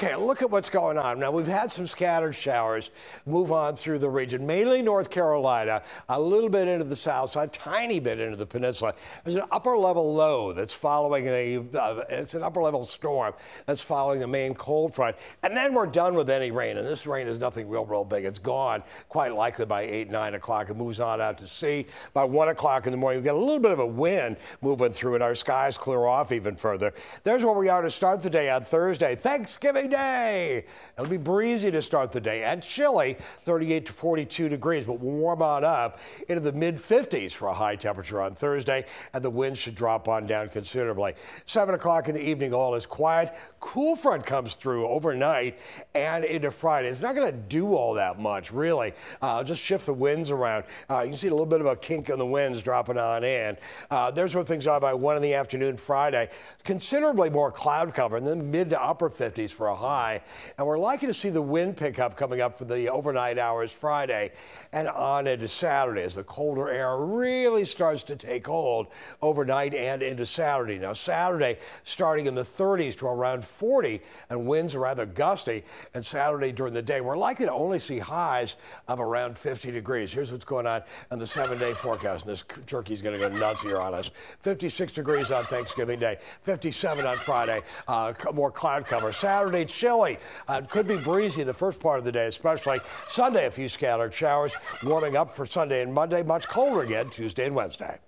Okay, look at what's going on. Now, we've had some scattered showers move on through the region, mainly North Carolina, a little bit into the south side, a tiny bit into the peninsula. There's an upper-level low that's following it's an upper-level storm that's following the main cold front. And then we're done with any rain, and this rain is nothing real big. It's gone quite likely by 8, 9 o'clock. It moves on out to sea. By 1 o'clock in the morning, we've got a little bit of a wind moving through, and our skies clear off even further. There's where we are to start the day on Thursday. Thanksgiving Day. It'll be breezy to start the day and chilly, 38 to 42 degrees, but we'll warm on up into the mid-50s for a high temperature on Thursday, and the winds should drop on down considerably. 7 o'clock in the evening, all is quiet. Cool front comes through overnight and into Friday. It's not going to do all that much, really. Just shift the winds around. You can see a little bit of a kink in the winds dropping on in. There's where things are by 1 in the afternoon Friday. Considerably more cloud cover, and then mid to upper 50s for a high, and we're likely to see the wind pick up coming up for the overnight hours Friday and on into Saturday as the colder air really starts to take hold overnight and into Saturday. Now Saturday starting in the 30s to around 40, and winds are rather gusty, and Saturday during the day we're likely to only see highs of around 50 degrees. Here's what's going on the 7-day forecast, and this turkey's going to go nuts here on us. 56 degrees on Thanksgiving Day, 57 on Friday, more cloud cover. Saturday chilly. It could be breezy the first part of the day, especially Sunday. A few scattered showers warming up for Sunday and Monday. Much colder again Tuesday and Wednesday.